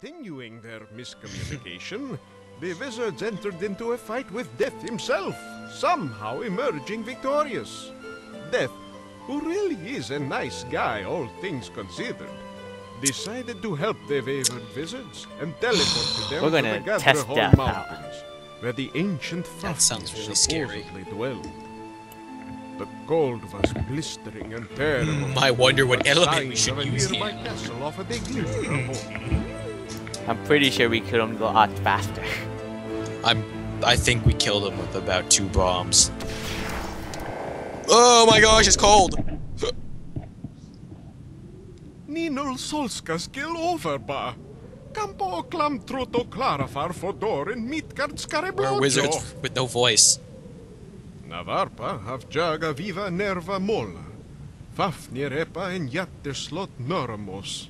Continuing their miscommunication, the wizards entered into a fight with Death himself, somehow emerging victorious. Death, who really is a nice guy all things considered, decided to help the wayward wizards and teleported them to the Gatherhorn Mountains, where the ancient Fafnir supposedly dwelled. The cold was blistering and terrible. I wonder what element we should use here. I'm pretty sure we killed him a lot faster. I think we killed him with about 2 bombs. Oh my gosh, it's cold! Ninol Solskas kill overba. Campo clam troto clarafar for door and meatguard scarablo. We're wizards with no voice. Navarpa have jaga viva nerva mola. Fafnir epa and yat der slot noramos.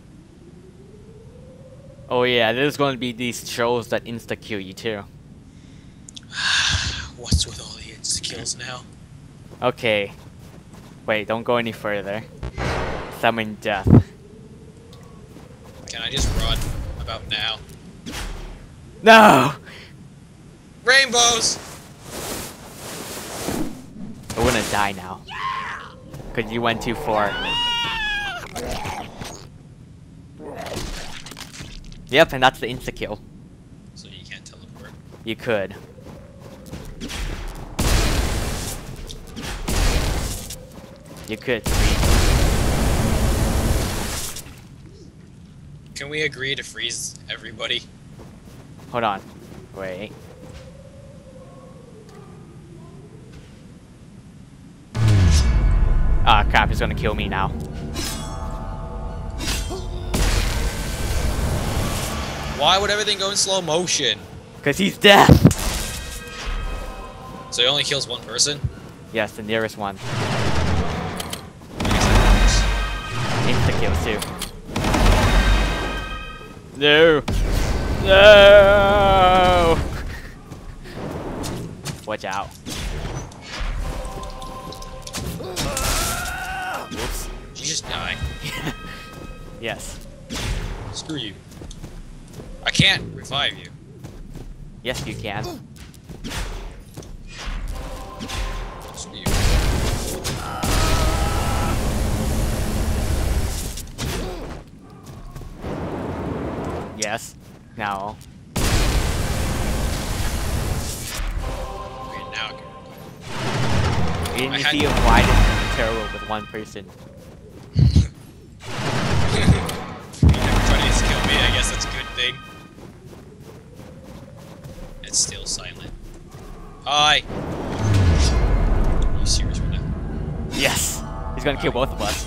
Oh yeah, there's gonna be these trolls that insta-kill you too. What's with all the insta-kills now? Okay. Wait, don't go any further. Summon Death. Can I just run about now? No! Rainbows! We're gonna die now. Cause you went too far. Yep, and that's the insta-kill. So you can't teleport? You could. You could. Can we agree to freeze everybody? Hold on. Wait. Ah, oh, crap, he's gonna kill me now. Why would everything go in slow motion? Because he's deaf! So he only kills one person? Yes, the nearest one. Insta-kill too. No! No! Watch out. You just die. Yes. Screw you. I can't revive you. Yes, you can. Screw you. Yes. Now. Okay, now I can. Didn't you see why this is terrible with one person? Everybody's killed me, I guess that's a good thing. It's still silent. Hi! Are you serious right now? Yes! He's gonna kill both of us.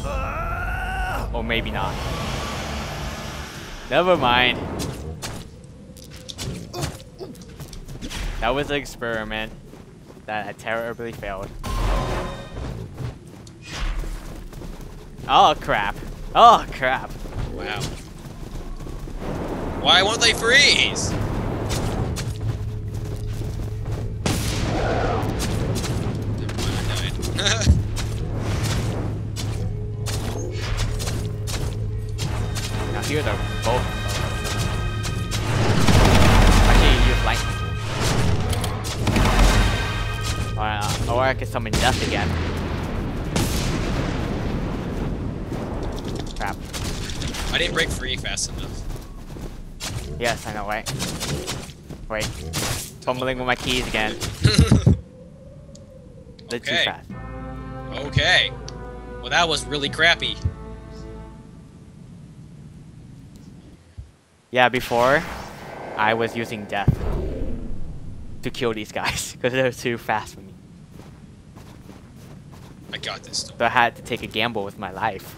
Or maybe not. Never mind. That was an experiment that had terribly failed. Oh crap. Oh crap. Wow. Why won't they freeze? Never mind, I died. Now here they're both. Actually, you flank. Or I can summon Death again. Crap. I didn't break free fast enough. Yes, I know, right? Wait. Fumbling with my keys again. They're too fast. Okay. Well, that was really crappy. Yeah, before, I was using Death to kill these guys because they were too fast for me. I got this. Don't worry. So I had to take a gamble with my life.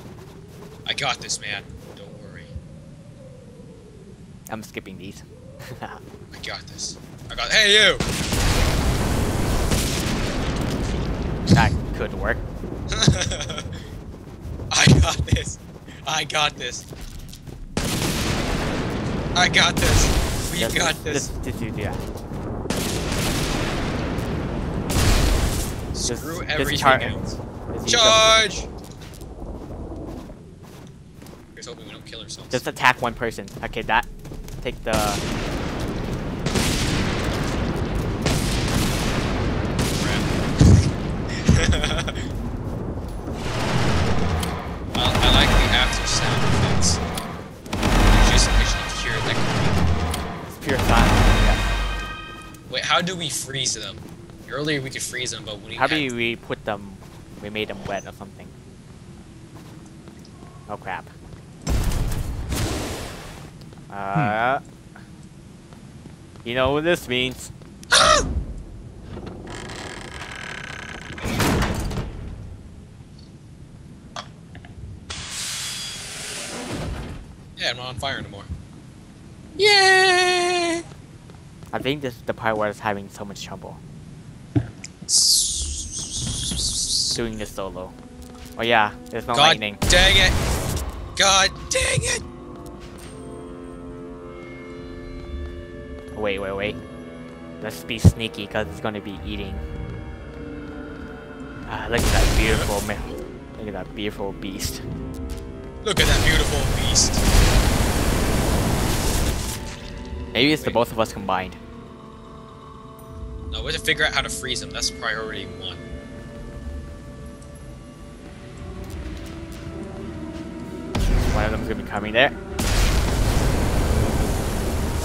I got this, man. Don't worry. I'm skipping these. I got this. Hey, you! That could work. I got this. I got this. I got this. We got this. Just do that. Screw everything else. Charge! hoping we don't kill ourselves. Just attack one person. Okay, that. Take the. I like the after sound effects. Just to hear it like it's pure silence. Yeah. Wait, how do we freeze them? Earlier we could freeze them, but we how do we put them? We made them wet or something. Oh crap. You know what this means. Yeah, I'm not on fire anymore. Yeah. I think this is the part where I was having so much trouble. Doing this solo. Oh yeah, there's no lightning. God dang it! God dang it! Wait, wait, wait. Let's be sneaky because it's gonna be eating. Ah, look at that beautiful man. Look at that beautiful beast. Look at that beautiful beast. Maybe it's the both of us combined. No, we have to figure out how to freeze him. That's priority one. One of them's gonna be coming there.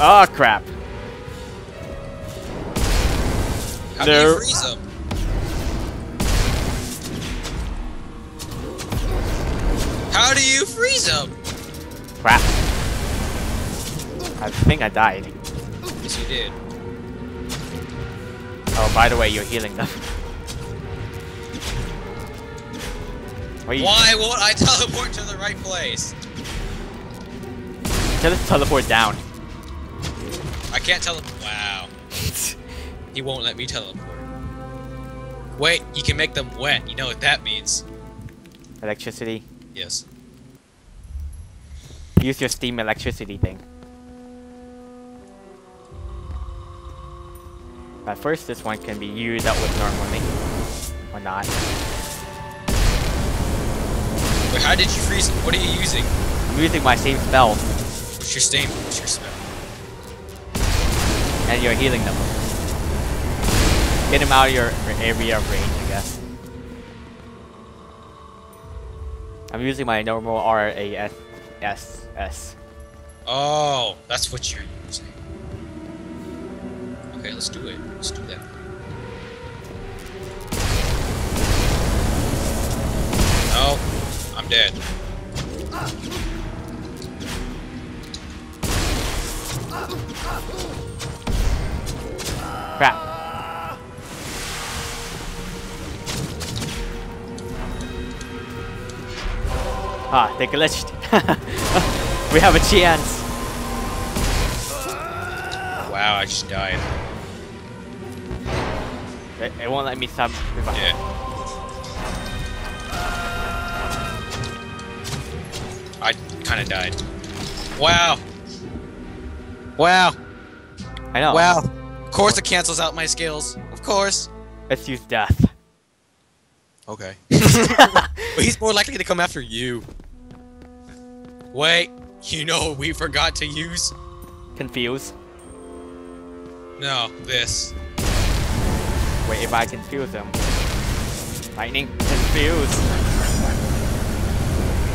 Oh crap! How do you freeze him? How do you freeze him? Crap! I think I died. Yes, you did. Oh, by the way, you're healing them. Why won't I teleport to the right place? Just teleport down. I can't teleport. Wow. He won't let me teleport. Wait, you can make them wet. You know what that means. Electricity? Yes. Use your steam electricity thing. But first, this one can be used up with normally. Or not. Wait, how did you freeze it? What are you using? I'm using my same spell. What's your same? What's your spell? And you're healing them. Get them out of your area of range, I guess. I'm using my normal RASS. Oh, that's what you're using. Okay, let's do it. Let's do that. No. I'm dead. Crap. Ah, they glitched. We have a chance. Wow, I just died. It won't let me stop. Yeah. I kinda died. Wow! Wow! I know. Wow! Of course it cancels out my skills. Of course! Let's use death. Okay. But he's more likely to come after you. Wait, you know what we forgot to use? Confuse? No, this. Wait, if I confuse him. Lightning, confuse!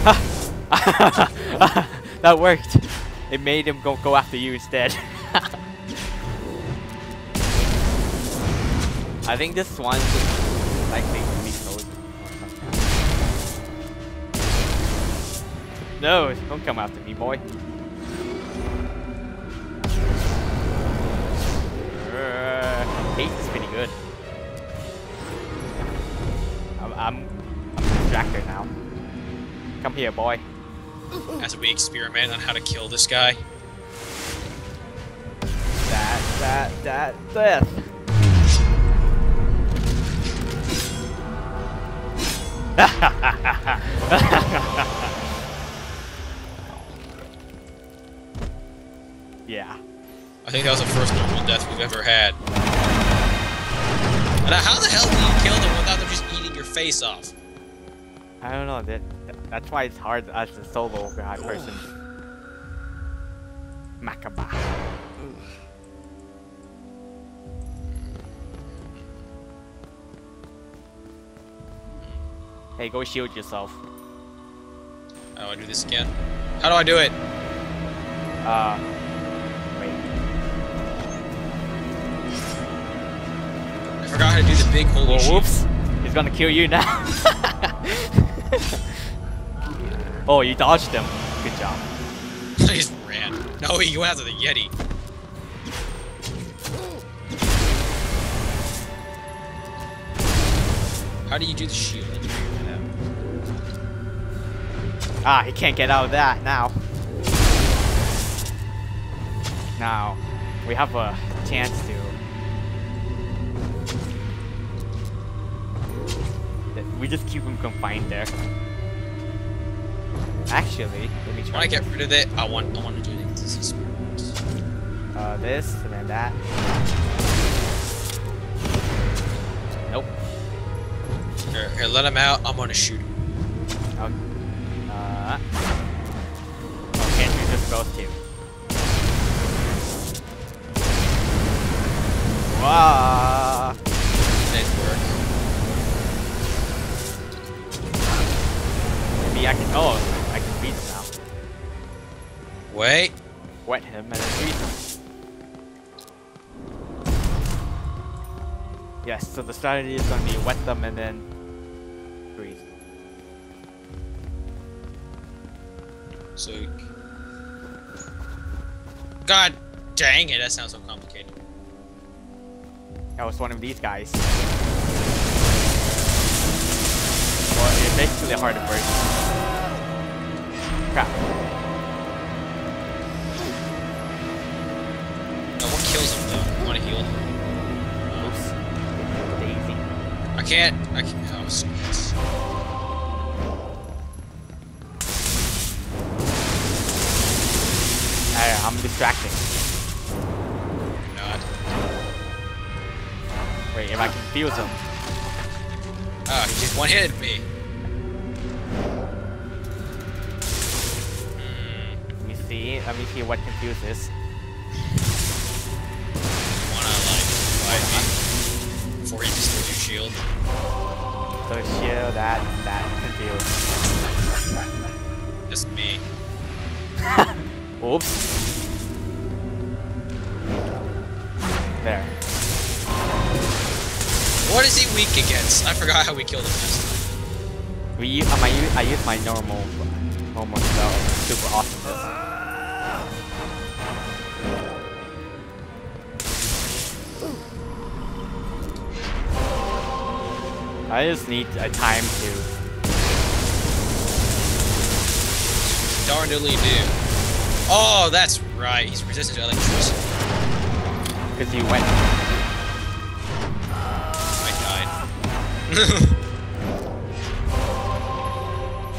Ha! That worked. It made him go after you instead. I think this one's likely to be sold. No, don't come after me, boy. Hate is pretty good. I'm distracted now. Come here, boy. As we experiment on how to kill this guy. That. Yeah. I think that was the first normal death we've ever had. And how the hell do you kill them without them just eating your face off? I don't know. That's why it's hard as a solo guy person. Makaba. Hey, go shield yourself. Oh, I do this again. How do I do it? Wait. I forgot how to do the big holy whoops. Shit. He's gonna kill you now. Oh, you dodged him. Good job. I just ran. No, he went after the Yeti. How do you do the shield? Ah, he can't get out of that now. Now, we have a chance to... We just keep him confined there. Actually, let me try. When I get rid of it, I want to do it because this is smart. This and then that. Nope. Here, here, let him out. I'm gonna shoot him. Oh, can't do just those two. Wow. Nice work. Maybe I can. Oh, I can beat him now. Wait. Wet him and then beat him. Yes. So the strategy is gonna be wet them and then. So, God dang it, that sounds so complicated. That was one of these guys. Well, it's basically a harder version. Crap. No, what kills him though? I want to heal him. Oops. Daisy. I can't. Oh, sweet. I'm distracting. You're not. Wait, if I can fuse him. Oh, he just one-hitted me. Let me see what confuses. Wanna like fight me before you just lose your shield? So shield that confused. Just me. Oops. There. What is he weak against? I forgot how we killed him last time. I used my normal spell. Super awesomeness. I just need a time to. Darnedly do. Oh, that's right. He's resistant to electricity. Because he went. I died.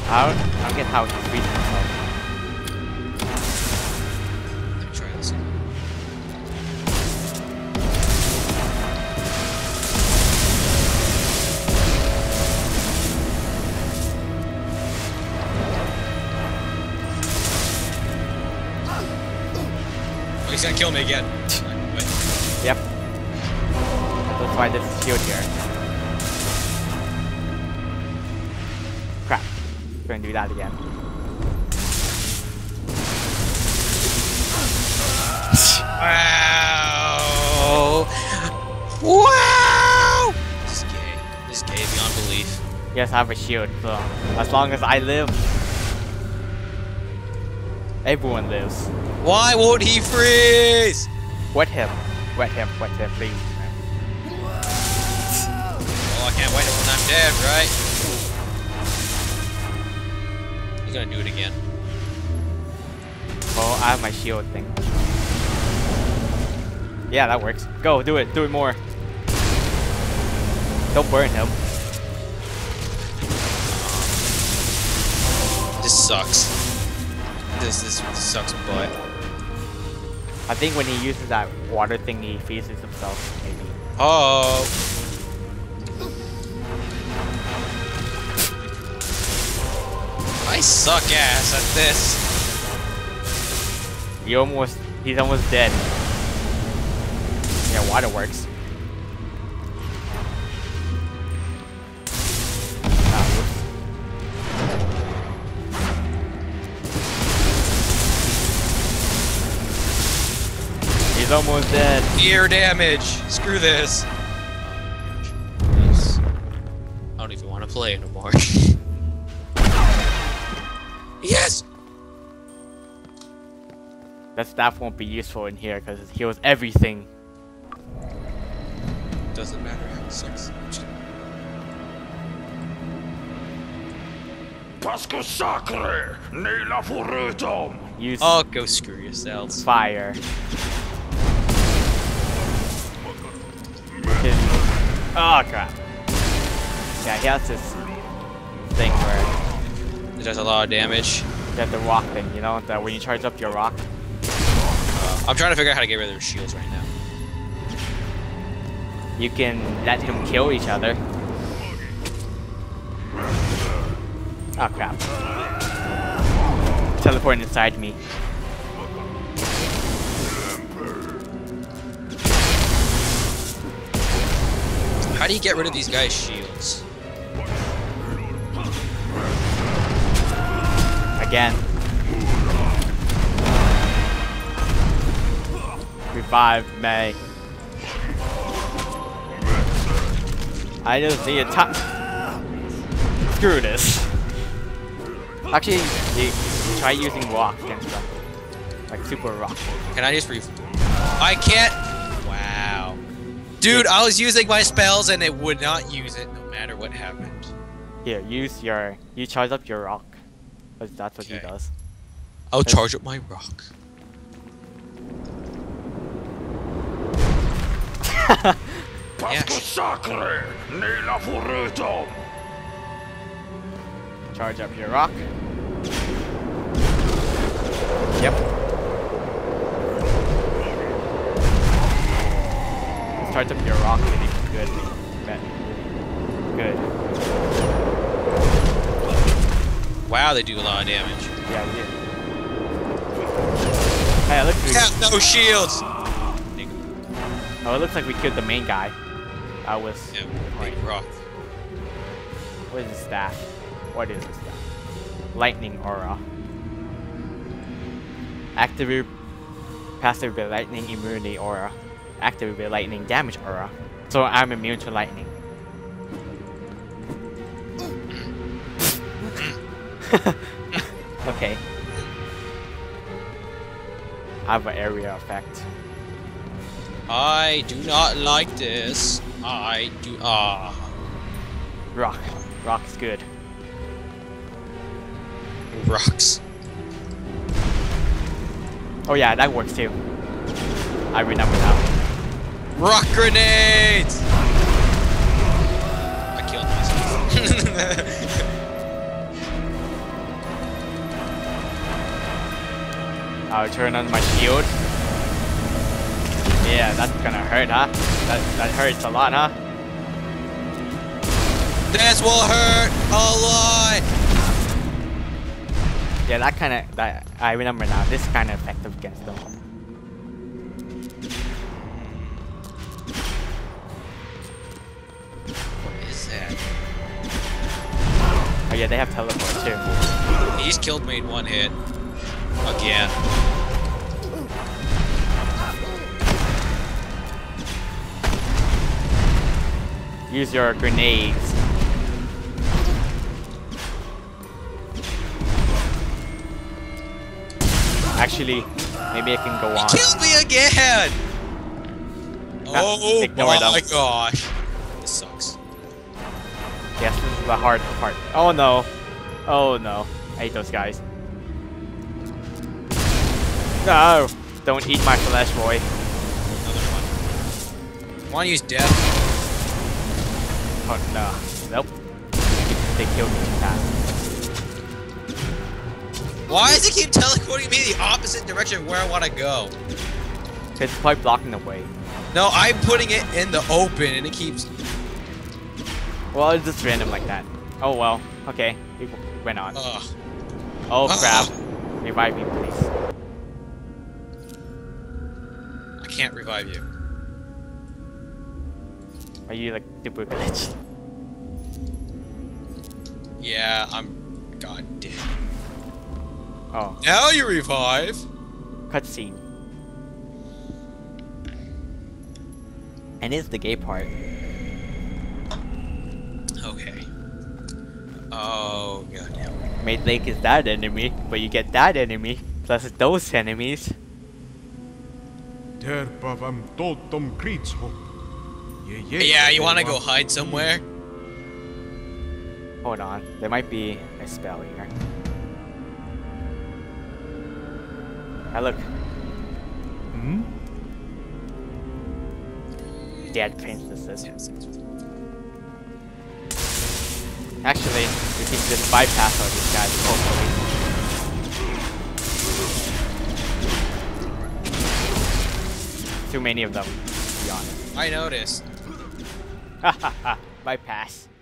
I don't get how he frees himself. Let me try this again. Oh, he's gonna kill me again. Yep. That's why this is shield here. Crap. We're gonna do that again. Wow! Wow! This is gay beyond belief. Yes, I have a shield, so as long as I live, everyone lives. Why won't he freeze? Wet him. Wet him, please. Well, I can't wait until I'm dead, right? He's gonna do it again. Oh, I have my shield thing. Yeah, that works. Go, do it more. Don't burn him. This sucks. This sucks, but. I think when he uses that water thing, he freezes himself, maybe. Oh! I suck ass at this. He's almost dead. Yeah, water works. He's almost dead. Ear damage. Screw this. Nice. I don't even want to play anymore. Yes! That staff won't be useful in here because it heals everything. Doesn't matter how it sucks. Oh, go screw yourselves. Fire. Oh crap. Yeah, he has this thing where it does a lot of damage. That's the rock thing, you know, that when you charge up your rock. I'm trying to figure out how to get rid of their shields right now. You can let him kill each other. Oh crap. Teleporting inside me. How do you get rid of these guys' shields? Again. Revive May. I just see a top. Screw this. Actually, try using rock against rock. Like super rock. Can I just refill? I can't. Wow. Dude, I was using my spells and it would not use it no matter what happened. Here, use your... You charge up your rock. Because that's what he does. I'll charge up my rock. Charge up your rock. Yep. Charge up your rock really good. Good. Wow, they do a lot of damage. Yeah, they do. Hey, look. No shields! Oh, it looks like we killed the main guy. That was... Yeah, big rock. What is his staff? What is his staff? Lightning aura. Activate... Passive lightning immunity aura. Activate with lightning damage aura, so I'm immune to lightning. Okay. I have an area effect. I do not like this. I do. Rock. Rock's good. Rocks. Oh yeah, that works too. I remember now. Rock grenades! I killed myself. I'll turn on my shield. Yeah, that's gonna hurt, huh? That hurts a lot, huh? This will hurt a lot! Yeah, that I remember now, this kind of effective against them. Oh yeah, they have teleport too. He's killed me in one hit. Again. Use your grenades. Actually, maybe I can go on. He killed me again! Oh my gosh. This sucks. Yes, this is the hard part. Oh no. Oh no. I hate those guys. No! Don't eat my flesh, boy. Another one. Wanna use death? Oh no. Nope. They killed me too fast. Why does it keep teleporting me the opposite direction where I want to go? It's probably blocking the way. No, I'm putting it in the open and it keeps... Well, it's just random like that. Oh well. Okay. It went on. Ugh. Oh crap. Revive me, please. I can't revive you. Are you like super glitched? Yeah, I'm goddamn. Oh. Now you revive! Cutscene. And it's the gay part. Okay. Oh goddamn. Maid Lake is that enemy, but you get that enemy plus those enemies. Yeah, you wanna go hide somewhere? Hold on, there might be a spell here. Now look. Hmm? Dead princesses. Actually, we can just bypass all these guys, hopefully. Too many of them, to be honest. I noticed. Bypass.